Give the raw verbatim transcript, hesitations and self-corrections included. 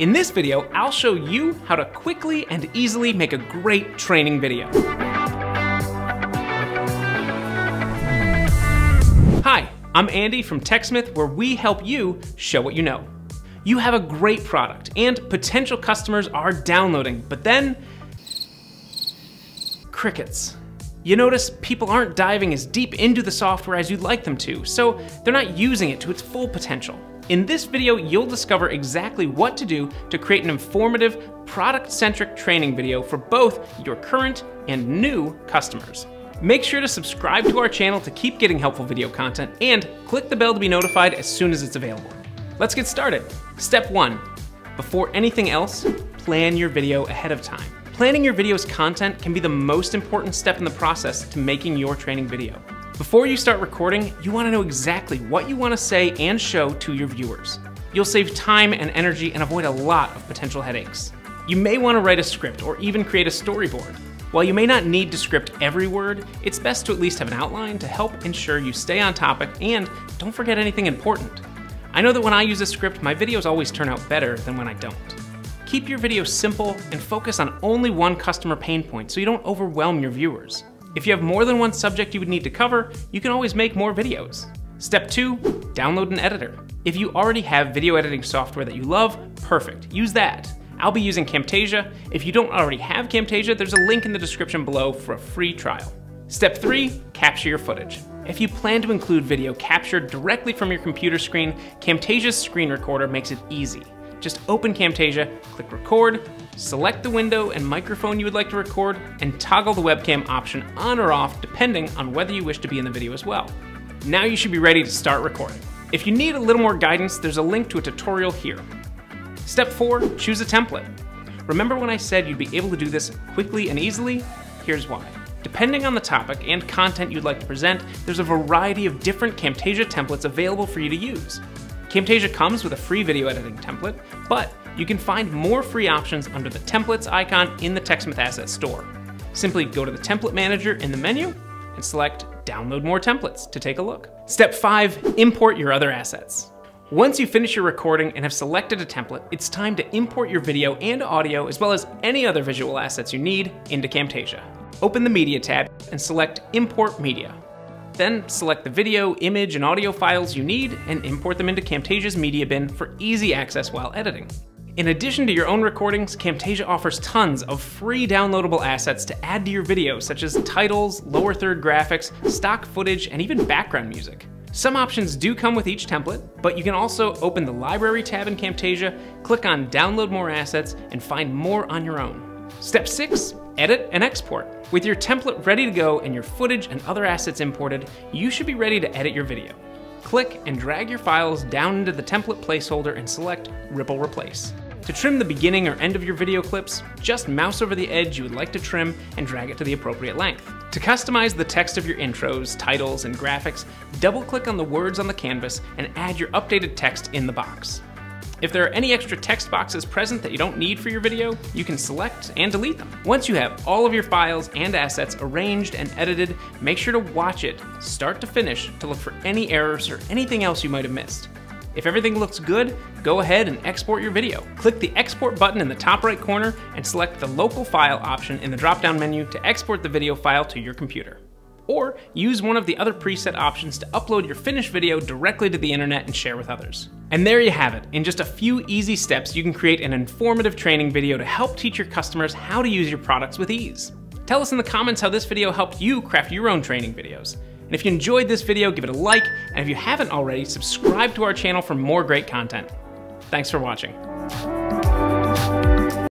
In this video, I'll show you how to quickly and easily make a great training video. Hi, I'm Andy from TechSmith, where we help you show what you know. You have a great product and potential customers are downloading, but then crickets. You notice people aren't diving as deep into the software as you'd like them to, so they're not using it to its full potential. In this video, you'll discover exactly what to do to create an informative, product-centric training video for both your current and new customers. Make sure to subscribe to our channel to keep getting helpful video content and click the bell to be notified as soon as it's available. Let's get started. Step one, before anything else, plan your video ahead of time. Planning your video's content can be the most important step in the process to making your training video. Before you start recording, you want to know exactly what you want to say and show to your viewers. You'll save time and energy and avoid a lot of potential headaches. You may want to write a script or even create a storyboard. While you may not need to script every word, it's best to at least have an outline to help ensure you stay on topic and don't forget anything important. I know that when I use a script, my videos always turn out better than when I don't. Keep your video simple and focus on only one customer pain point so you don't overwhelm your viewers. If you have more than one subject you would need to cover, you can always make more videos. Step two, download an editor. If you already have video editing software that you love, perfect, use that. I'll be using Camtasia. If you don't already have Camtasia, there's a link in the description below for a free trial. Step three, capture your footage. If you plan to include video captured directly from your computer screen, Camtasia's screen recorder makes it easy. Just open Camtasia, click record, select the window and microphone you would like to record, and toggle the webcam option on or off depending on whether you wish to be in the video as well. Now you should be ready to start recording. If you need a little more guidance, there's a link to a tutorial here. Step four, choose a template. Remember when I said you'd be able to do this quickly and easily? Here's why. Depending on the topic and content you'd like to present, there's a variety of different Camtasia templates available for you to use. Camtasia comes with a free video editing template, but you can find more free options under the templates icon in the TechSmith Asset Store. Simply go to the template manager in the menu and select download more templates to take a look. Step five, import your other assets. Once you finish your recording and have selected a template, it's time to import your video and audio as well as any other visual assets you need into Camtasia. Open the media tab and select import media. Then select the video, image, and audio files you need and import them into Camtasia's media bin for easy access while editing. In addition to your own recordings, Camtasia offers tons of free downloadable assets to add to your videos, such as titles, lower third graphics, stock footage, and even background music. Some options do come with each template, but you can also open the library tab in Camtasia, click on download more assets, and find more on your own. Step six, edit and export. With your template ready to go and your footage and other assets imported, you should be ready to edit your video. Click and drag your files down into the template placeholder and select Ripple Replace. To trim the beginning or end of your video clips, just mouse over the edge you would like to trim and drag it to the appropriate length. To customize the text of your intros, titles, and graphics, double-click on the words on the canvas and add your updated text in the box. If there are any extra text boxes present that you don't need for your video, you can select and delete them. Once you have all of your files and assets arranged and edited, make sure to watch it start to finish to look for any errors or anything else you might have missed. If everything looks good, go ahead and export your video. Click the export button in the top right corner and select the local file option in the drop-down menu to export the video file to your computer. Or use one of the other preset options to upload your finished video directly to the internet and share with others. And there you have it. In just a few easy steps, you can create an informative training video to help teach your customers how to use your products with ease. Tell us in the comments how this video helped you craft your own training videos. And if you enjoyed this video, give it a like, and if you haven't already, subscribe to our channel for more great content. Thanks for watching.